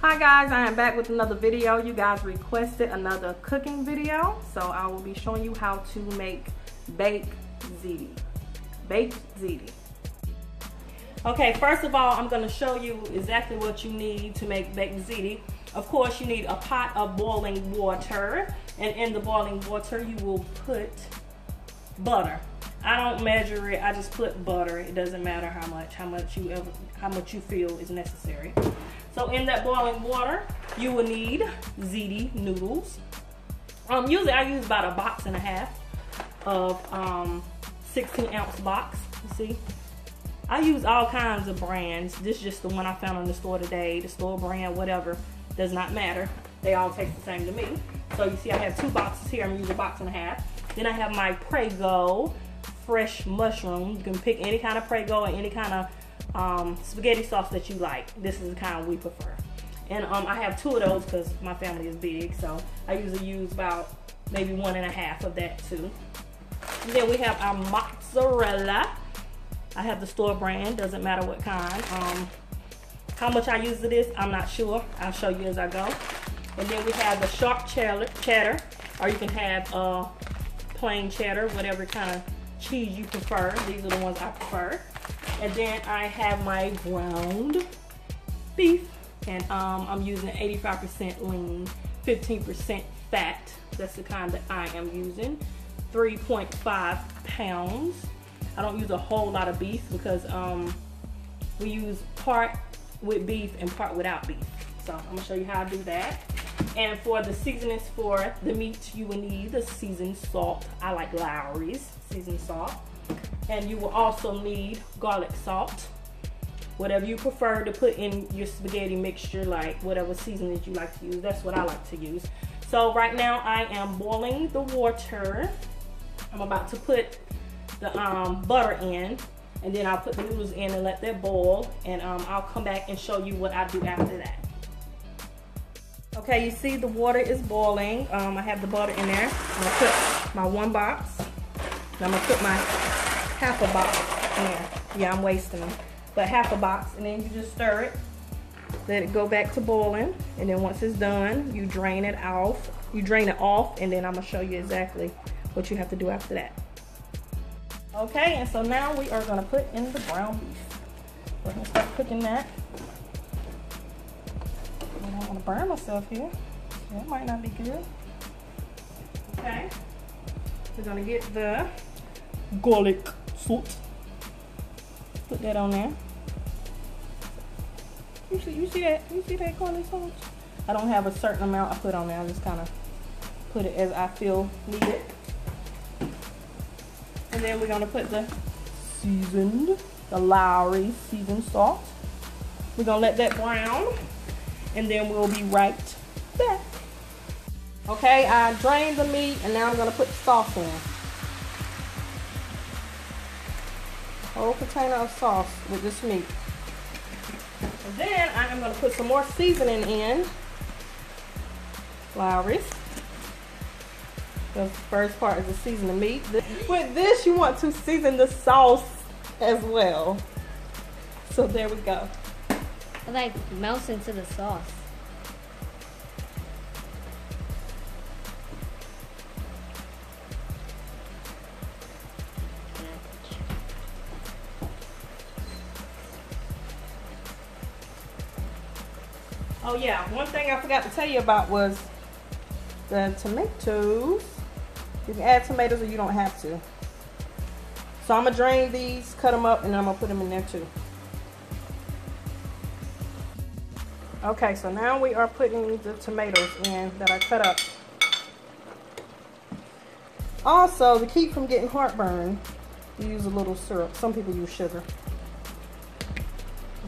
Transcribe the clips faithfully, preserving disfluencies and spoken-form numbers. Hi guys, I am back with another video. You guys requested another cooking video, so I will be showing you how to make baked ziti. Baked ziti. Okay, first of all, I'm gonna show you exactly what you need to make baked ziti. Of course, you need a pot of boiling water, and in the boiling water, you will put butter. I don't measure it, I just put butter. It doesn't matter how much, how much you ever, how much you feel is necessary. So in that boiling water, you will need ziti noodles. Um, usually I use about a box and a half of um, sixteen ounce box, you see. I use all kinds of brands. This is just the one I found in the store today. The store brand, whatever, does not matter. They all taste the same to me. So you see I have two boxes here, I'm using a box and a half. Then I have my Prego fresh mushroom. You can pick any kind of Prego and any kind of um spaghetti sauce that you like. This is the kind we prefer, and um I have two of those because my family is big, so I usually use about maybe one and a half of that too. And then we have our mozzarella. I have the store brand, doesn't matter what kind. Um how much I use of this, I'm not sure, I'll show you as I go. And then we have the sharp cheddar, or you can have uh plain cheddar, whatever kind of cheese you prefer. These are the ones I prefer. And then I have my ground beef, and um, I'm using eighty-five percent lean, fifteen percent fat. That's the kind that I am using. three point five pounds. I don't use a whole lot of beef because um, we use part with beef and part without beef. So I'm gonna show you how I do that. And for the seasonings for the meat, you will need the seasoned salt. I like Lawry's seasoned salt. And you will also need garlic salt, whatever you prefer to put in your spaghetti mixture, like whatever seasoning you like to use. That's what I like to use. So right now I am boiling the water. I'm about to put the um, butter in, and then I'll put the noodles in and let that boil, and um, I'll come back and show you what I do after that. Okay, you see the water is boiling. Um, I have the butter in there. I'm gonna put my one box, and I'm gonna put my half a box in. Yeah, I'm wasting them. But half a box, and then you just stir it. Let it go back to boiling, and then once it's done, you drain it off. You drain it off, and then I'm gonna show you exactly what you have to do after that. Okay, and so now we are gonna put in the ground beef. We're gonna start cooking that. I don't wanna burn myself here. That might not be good. Okay, we're gonna get the garlic salt. Put that on there. You see, you see that? You see that garlic salt? I don't have a certain amount I put on there. I just kind of put it as I feel needed. And then we're gonna put the seasoned, the Lawry's seasoned salt. We're gonna let that brown, and then we'll be right back. Okay, I drained the meat, and now I'm gonna put the sauce in. Whole container of sauce with this meat. And then I am going to put some more seasoning in. Lawry's. The first part is the seasoning meat. With this, you want to season the sauce as well. So there we go. It like melts into the sauce. Oh yeah, one thing I forgot to tell you about was the tomatoes. You can add tomatoes or you don't have to. So I'm gonna drain these, cut them up, and then I'm gonna put them in there too. Okay, so now we are putting the tomatoes in that I cut up. Also, to keep from getting heartburn, you use a little syrup. Some people use sugar.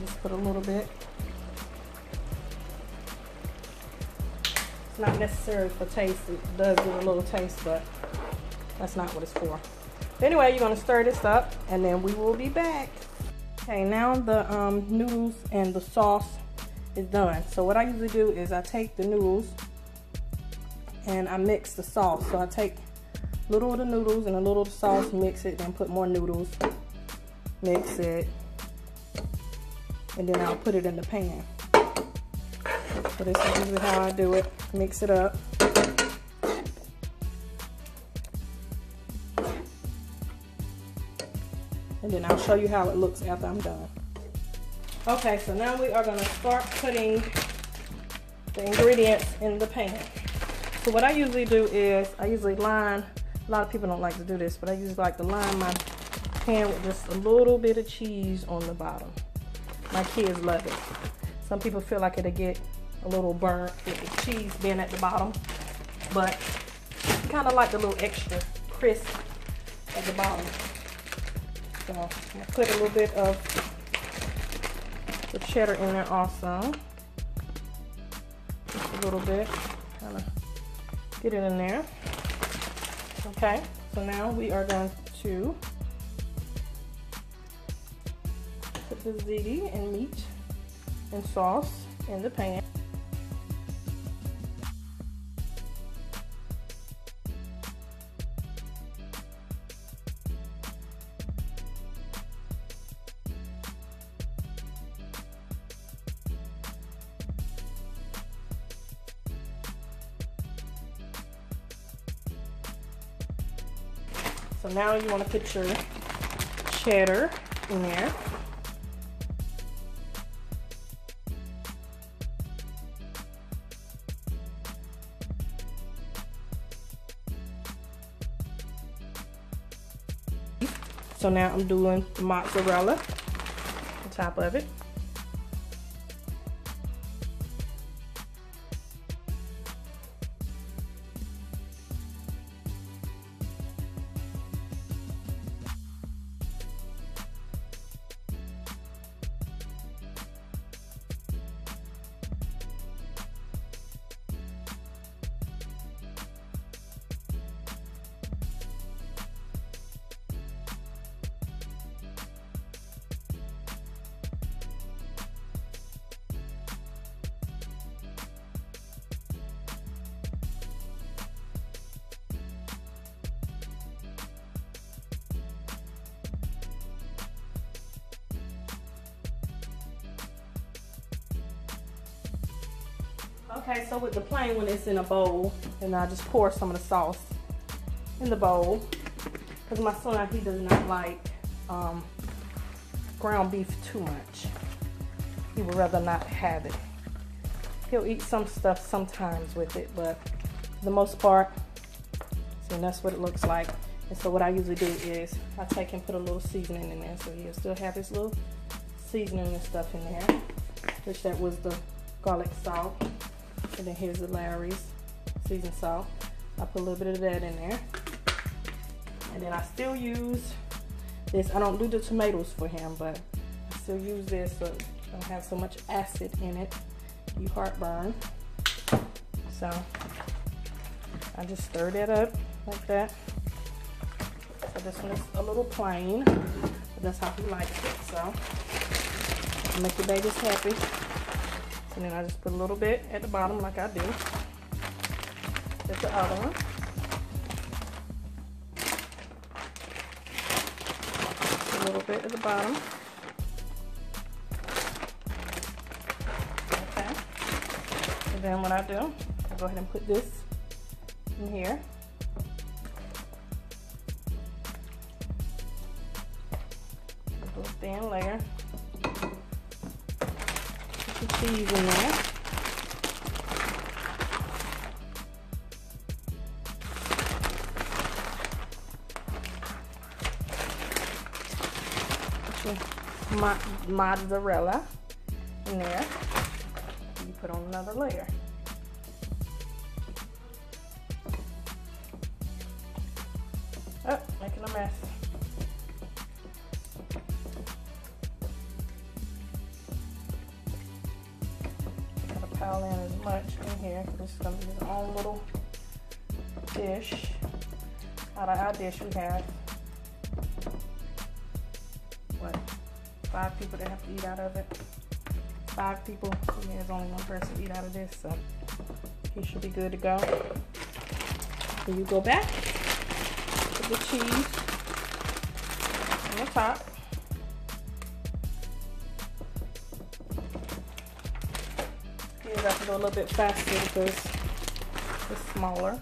Just put a little bit. Not necessary for taste. It does give a little taste, but that's not what it's for. But anyway, you're gonna stir this up, and then we will be back. Okay, now the um, noodles and the sauce is done. So what I usually do is I take the noodles and I mix the sauce. So I take a little of the noodles and a little of the sauce, mix it, then put more noodles, mix it, and then I'll put it in the pan. So this is usually how I do it. Mix it up. And then I'll show you how it looks after I'm done. Okay, so now we are gonna start putting the ingredients in the pan. So what I usually do is, I usually line, a lot of people don't like to do this, but I usually like to line my pan with just a little bit of cheese on the bottom. My kids love it. Some people feel like it'll get a little burnt with the cheese being at the bottom, but I kind of like the little extra crisp at the bottom. So I'm gonna put a little bit of the cheddar in there also. Just a little bit, kind of get it in there. Okay, so now we are going to put the ziti and meat and sauce in the pan. So now you want to put your cheddar in there. So now I'm doing the mozzarella on top of it. Okay, so with the plain one, it's in a bowl, and I just pour some of the sauce in the bowl because my son, he does not like um, ground beef too much. He would rather not have it. He'll eat some stuff sometimes with it, but for the most part, so that's what it looks like. And so what I usually do is I take and put a little seasoning in there, so he'll still have his little seasoning and stuff in there, which that was the garlic salt. And then here's the Lawry's seasoned salt. I put a little bit of that in there. And then I still use this. I don't do the tomatoes for him, but I still use this so it don't have so much acid in it. You heartburn. So I just stir that up like that. So this one is a little plain, but that's how he likes it. So I make the babies happy. And then I just put a little bit at the bottom like I do. That's the other one. A little bit at the bottom. Okay. And then what I do, I go ahead and put this in here. A little thin layer. Cheese in there. Mo mozzarella in there. You put on another layer. Oh, making a mess. Pile in as much in here. This is gonna be his own little dish. Out of our dish, we have what? Five people that have to eat out of it. Five people. I mean, there's only one person to eat out of this, so he should be good to go. Then you go back, put the cheese on the top. These I have to go a little bit faster because it's smaller.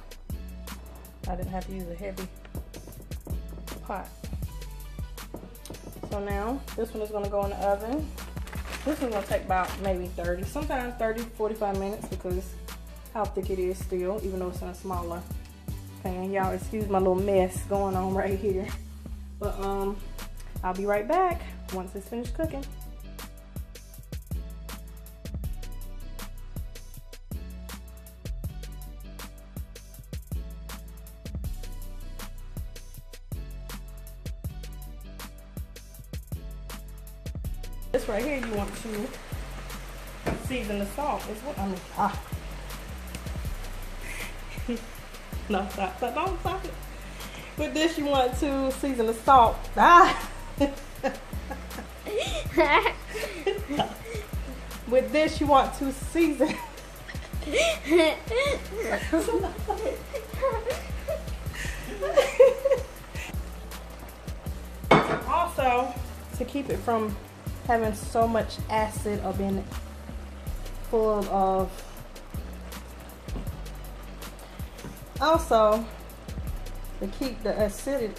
I didn't have to use a heavy pot. So now this one is going to go in the oven. This one's going to take about maybe thirty, sometimes thirty, forty-five minutes, because how thick it is still, even though it's in a smaller pan. Y'all excuse my little mess going on right here. But um, I'll be right back once it's finished cooking. This right here, you want to season the salt. Is what I mean. Ah. No, stop, stop, don't stop it. With this, you want to season the salt. Ah. With this, you want to season. Also, to keep it from having so much acid up in it, full of. Also, to keep the acidity